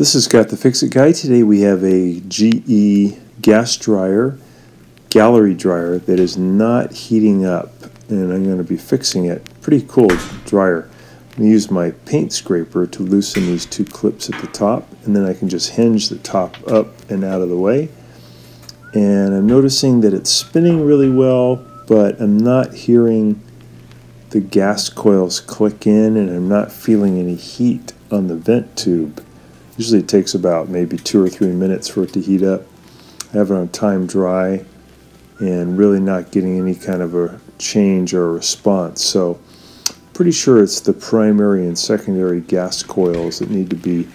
This is Scott the Fix It Guy. Today we have a GE gas dryer, gallery dryer, that is not heating up, and I'm going to be fixing it. Pretty cool dryer. I'm going to use my paint scraper to loosen these two clips at the top, and then I can just hinge the top up and out of the way. And I'm noticing that it's spinning really well, but I'm not hearing the gas coils click in, and I'm not feeling any heat on the vent tube. Usually it takes about maybe 2 or 3 minutes for it to heat up. I have it on time dry and really not getting any kind of a change or a response. So pretty sure it's the primary and secondary gas coils that need to be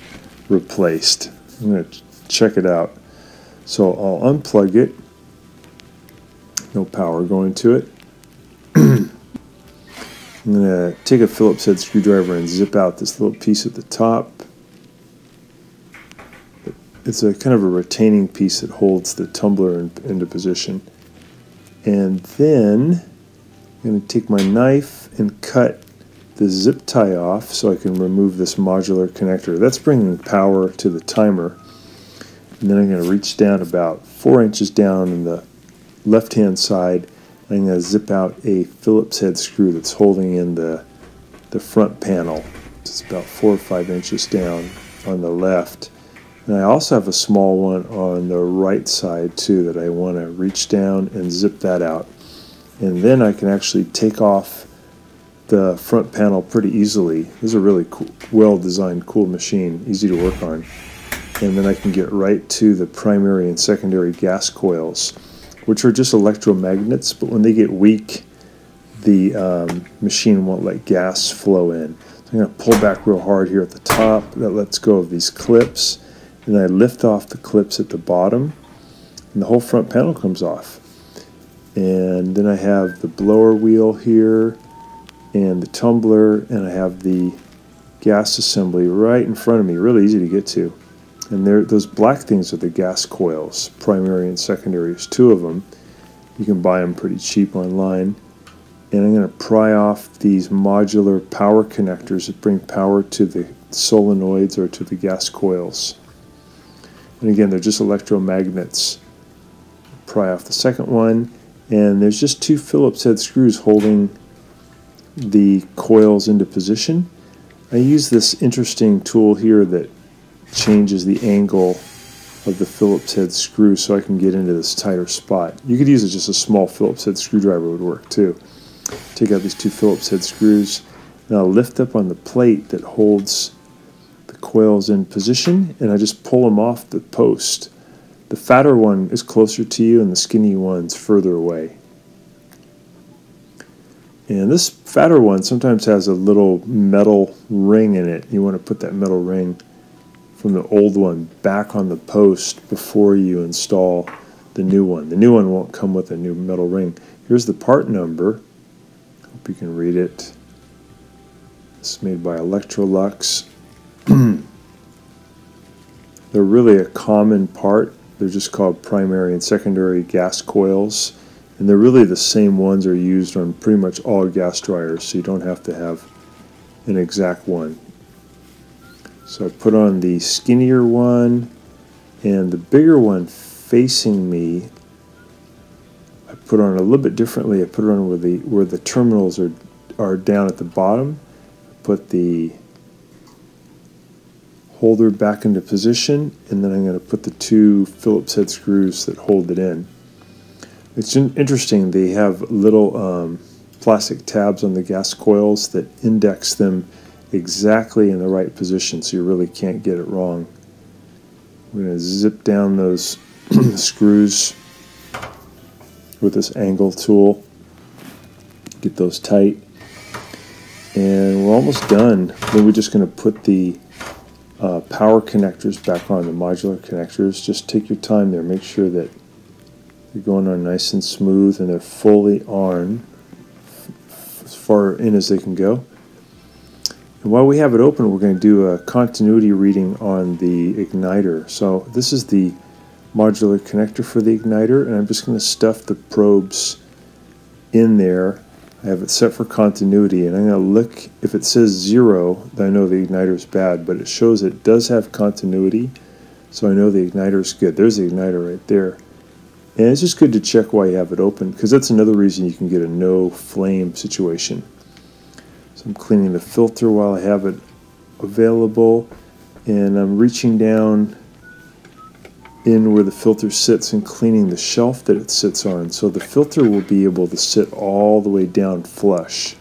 replaced. I'm going to check it out. So I'll unplug it. No power going to it. I'm going to take a Phillips head screwdriver and zip out this little piece at the top. It's a kind of a retaining piece that holds the tumbler into position. And then I'm going to take my knife and cut the zip tie off so I can remove this modular connector. That's bringing power to the timer. And then I'm going to reach down about 4 inches down on the left-hand side. I'm going to zip out a Phillips head screw that's holding in the front panel. It's about 4 or 5 inches down on the left. And I also have a small one on the right side too that I want to reach down and zip that out. And then I can actually take off the front panel pretty easily. This is a really cool, well-designed, cool machine, easy to work on. And then I can get right to the primary and secondary gas coils, which are just electromagnets, but when they get weak, the machine won't let gas flow in. So I'm going to pull back real hard here at the top. That lets go of these clips. And I lift off the clips at the bottom, and the whole front panel comes off. And then I have the blower wheel here, and the tumbler, and I have the gas assembly right in front of me, really easy to get to. And those black things are the gas coils, primary and secondary, there's 2 of them. You can buy them pretty cheap online. And I'm going to pry off these modular power connectors that bring power to the solenoids or to the gas coils. And again, they're just electromagnets. Pry off the second one, and there's just 2 Phillips head screws holding the coils into position. I use this interesting tool here that changes the angle of the Phillips head screw so I can get into this tighter spot. You could use it just a small Phillips head screwdriver would work too. Take out these 2 Phillips head screws. Now lift up on the plate that holds coils in position, and I just pull them off the post. The fatter one is closer to you and the skinny one's further away. And this fatter one sometimes has a little metal ring in it. You want to put that metal ring from the old one back on the post before you install the new one. The new one won't come with a new metal ring. Here's the part number. Hope you can read it. It's made by Electrolux. They're really a common part. They're just called primary and secondary gas coils, and they're really the same ones are used on pretty much all gas dryers, so you don't have to have an exact one. So I put on the skinnier one, and the bigger one facing me I put on a little bit differently. I put it on where the terminals are down at the bottom. I put the holder back into position, and then I'm going to put the 2 Phillips head screws that hold it in. It's interesting, they have little plastic tabs on the gas coils that index them exactly in the right position, so you really can't get it wrong. I'm going to zip down those screws with this angle tool, get those tight, and we're almost done. Then we're just going to put the power connectors back on, the modular connectors. Just take your time there, make sure that they're going on nice and smooth and they're fully on, as far in as they can go. And while we have it open, we're going to do a continuity reading on the igniter. So this is the modular connector for the igniter, and I'm just going to stuff the probes in there. I I have it set for continuity, and I'm going to look. If it says 0, then I know the igniter is bad, but it shows it does have continuity, so I know the igniter is good. There's the igniter right there. And it's just good to check why you have it open, because that's another reason you can get a no flame situation. So I'm cleaning the filter while I have it available, and I'm reaching down in where the filter sits and cleaning the shelf that it sits on, so the filter will be able to sit all the way down flush.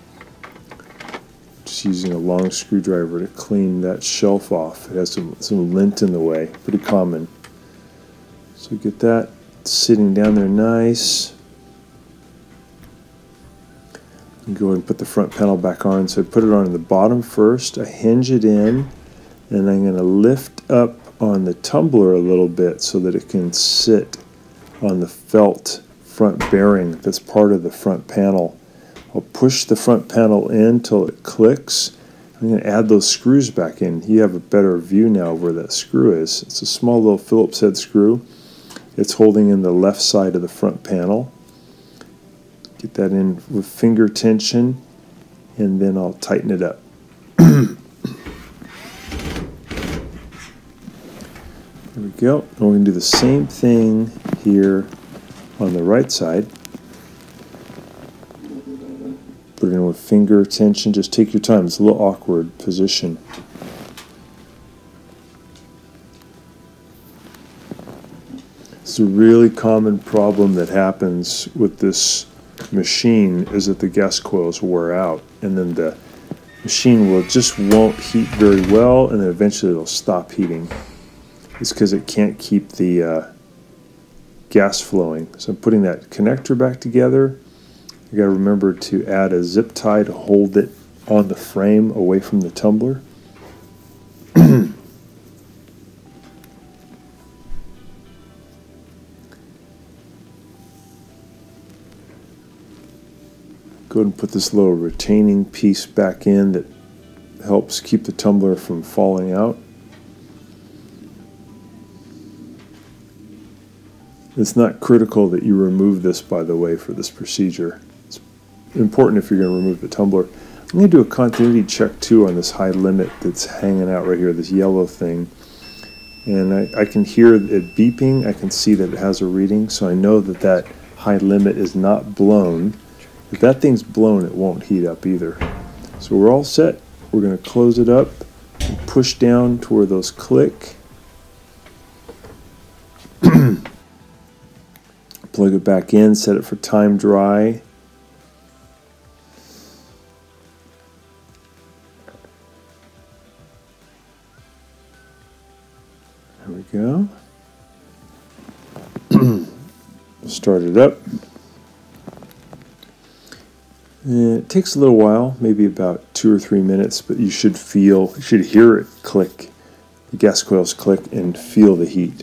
Just using a long screwdriver to clean that shelf off. It has some lint in the way, pretty common. So get that sitting down there nice. And go ahead and put the front panel back on. So I put it on the bottom first, I hinge it in, and I'm going to lift up on the tumbler a little bit so that it can sit on the felt front bearing that's part of the front panel. I'll push the front panel in till it clicks. I'm going to add those screws back in. You have a better view now where that screw is. It's a small little Phillips head screw. It's holding in the left side of the front panel. Get that in with finger tension, and then I'll tighten it up. There we go. And we're going to do the same thing here on the right side. Put it in with finger tension. Just take your time. It's a little awkward position. It's a really common problem that happens with this machine is that the gas coils wear out, and then the machine will just won't heat very well, and then eventually it'll stop heating. It's because it can't keep the gas flowing. So I'm putting that connector back together. You got to remember to add a zip tie to hold it on the frame away from the tumbler. Go ahead and put this little retaining piece back in that helps keep the tumbler from falling out. It's not critical that you remove this, by the way, for this procedure. It's important if you're going to remove the tumbler. I'm going to do a continuity check, too, on this high limit that's hanging out right here, this yellow thing. And I can hear it beeping. I can see that it has a reading, so I know that that high limit is not blown. If that thing's blown, it won't heat up either. So we're all set. We're going to close it up and push down to where those click. Plug it back in, set it for time dry. There we go. Start it up. And it takes a little while, maybe about 2 or 3 minutes, but you should feel, you should hear it click, the gas coils click, and feel the heat.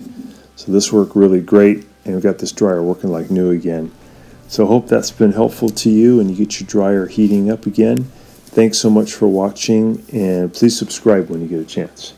So this worked really great. And we've got this dryer working like new again. So I hope that's been helpful to you and you get your dryer heating up again. Thanks so much for watching, and please subscribe when you get a chance.